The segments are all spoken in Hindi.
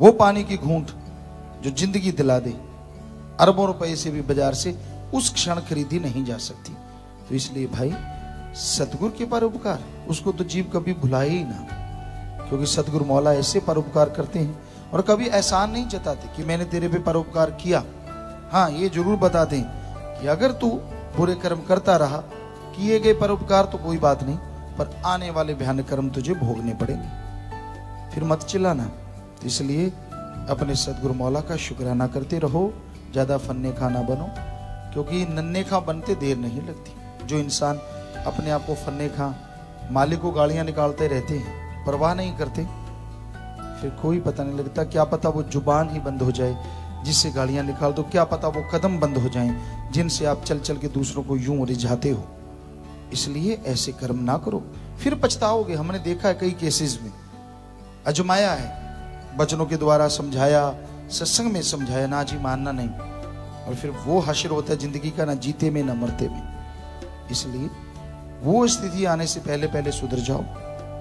वो पानी की घूंट जो जिंदगी दिला दे, अरबों रुपए से भी बाजार से उस क्षण खरीदी नहीं जा सकती। तो इसलिए भाई सतगुरु के परोपकार, उसको तो जीव कभी भुलाए ही ना, क्योंकि सतगुरु मौला ऐसे परोपकार करते हैं और कभी एहसान नहीं जताते कि मैंने तेरे पे परोपकार किया। हाँ, ये जरूर बता दें कि अगर तू बुरे कर्म करता रहा, किए गए परोपकार तो कोई बात नहीं, पर आने वाले भयानक कर्म तुझे भोगने पड़ेंगे, फिर मत चिल्लाना। तो इसलिए अपने सतगुरु मौला का शुक्राना करते रहो, ज़्यादा फन्ने खाना बनो, क्योंकि नन्हे खा बनते देर नहीं लगती। जो इंसान अपने आप को फन्ने खा, मालिक को गालियाँ निकालते रहते हैं, परवाह नहीं करते, फिर कोई पता नहीं लगता, क्या पता वो जुबान ही बंद हो जाए जिससे गालियां निकाल दो, क्या पता वो कदम बंद हो जाएं जिनसे आप चल चल के दूसरों को यूं रिझाते हो। इसलिए ऐसे कर्म ना करो, फिर पछताओगे। हमने देखा है कई केसेस में, अजमाया है, बचनों के द्वारा समझाया, सत्संग में समझाया, ना जी मानना नहीं, और फिर वो हश्र होता है जिंदगी का, ना जीते में ना मरते में। इसलिए वो स्थिति आने से पहले पहले सुधर जाओ,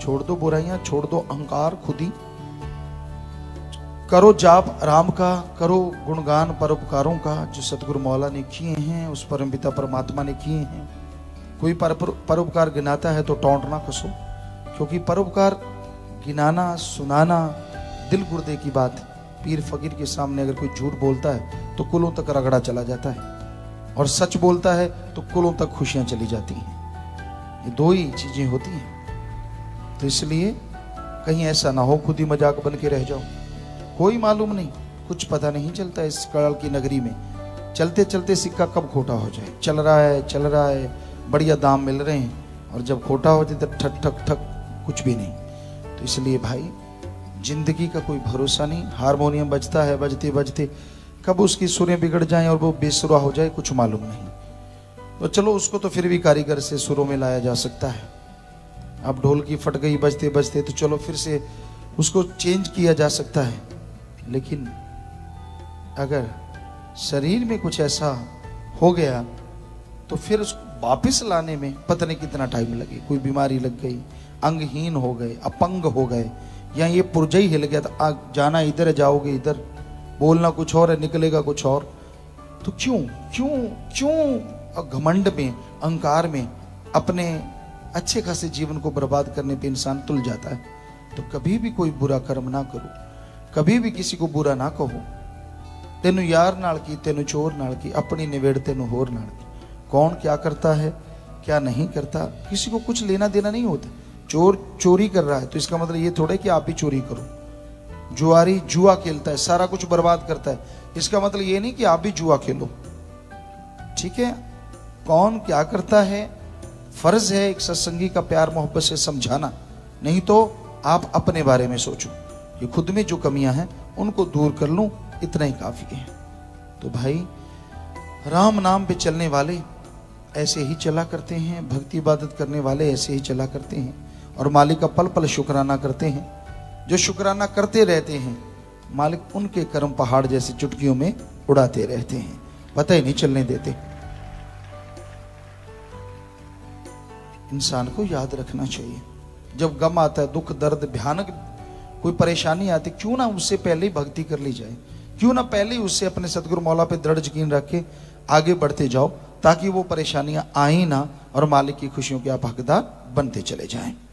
छोड़ दो बुराइयां, छोड़ दो अहंकार, खुदी करो जाप राम का, करो गुणगान परोपकारों का जो सतगुरु मौला ने किए हैं, उस परमपिता परमात्मा ने किए हैं। कोई परोपकार गिनाता है तो टोंट ना कसो, क्योंकि परोपकार गिनाना सुनाना दिल गुर्दे की बात। पीर फकीर के सामने अगर कोई झूठ बोलता है तो कुलों तक रगड़ा चला जाता है, और सच बोलता है तो कुलों तक खुशियाँ चली जाती हैं। ये दो ही चीज़ें होती हैं। तो इसलिए कहीं ऐसा ना हो खुद ही मजाक बन के रह जाओ, कोई मालूम नहीं, कुछ पता नहीं चलता इस काल की नगरी में, चलते चलते सिक्का कब खोटा हो जाए। चल रहा है, बढ़िया दाम मिल रहे हैं, और जब खोटा हो जाए तब ठक ठक ठक, कुछ भी नहीं। तो इसलिए भाई जिंदगी का कोई भरोसा नहीं। हारमोनियम बजता है, बजते बजते कब उसकी सुरें बिगड़ जाएं और वो बेसुरा हो जाए, कुछ मालूम नहीं। तो चलो उसको तो फिर भी कारीगर से सुरों में लाया जा सकता है। अब ढोल की फट गई बजते बजते, तो चलो फिर से उसको चेंज किया जा सकता है। लेकिन अगर शरीर में कुछ ऐसा हो गया तो फिर उसको वापस लाने में पता नहीं कितना टाइम लगे। कोई बीमारी लग गई, अंगहीन हो गए, अपंग हो गए, या ये पुर्जा ही हिल गया तो जाना इधर, जाओगे इधर, बोलना कुछ और है, निकलेगा कुछ और। तो क्यों क्यों क्यों घमंड में, अहंकार में अपने अच्छे खासे जीवन को बर्बाद करने पे इंसान तुल जाता है। तो कभी भी कोई बुरा कर्म ना करो, कभी भी किसी को बुरा ना कहो। तेनू यार नाल की, तेनू चोर नाल की, अपनी निवेड़ तेनू होर नाल की। कौन क्या करता है, क्या नहीं करता, किसी को कुछ लेना देना नहीं होता। चोर चोरी कर रहा है तो इसका मतलब ये थोड़ा है कि आप ही चोरी करो। जुआरी जुआ खेलता है, सारा कुछ बर्बाद करता है, इसका मतलब ये नहीं कि आप भी जुआ खेलो। ठीक है, कौन क्या करता है, फर्ज है एक सत्संगी का प्यार मोहब्बत से समझाना, नहीं तो आप अपने बारे में सोचो, ये खुद में जो कमियां हैं उनको दूर कर लूं, इतना ही काफी है। तो भाई राम नाम पे चलने वाले ऐसे ही चला करते हैं, भक्ति इबादत करने वाले ऐसे ही चला करते हैं, और मालिक का पल पल शुक्राना करते हैं। जो शुक्राना करते रहते हैं, मालिक उनके कर्म पहाड़ जैसी चुटकियों में उड़ाते रहते हैं, पता ही नहीं चलने देते। इंसान को याद रखना चाहिए, जब गम आता है, दुख दर्द भयानक कोई परेशानी आती, क्यों ना उससे पहले ही भक्ति कर ली जाए, क्यों ना पहले ही उससे अपने सतगुरु मौला पे दृढ़ यकीन रख के आगे बढ़ते जाओ, ताकि वो परेशानियां आए ना और मालिक की खुशियों के आप हकदार बनते चले जाएं।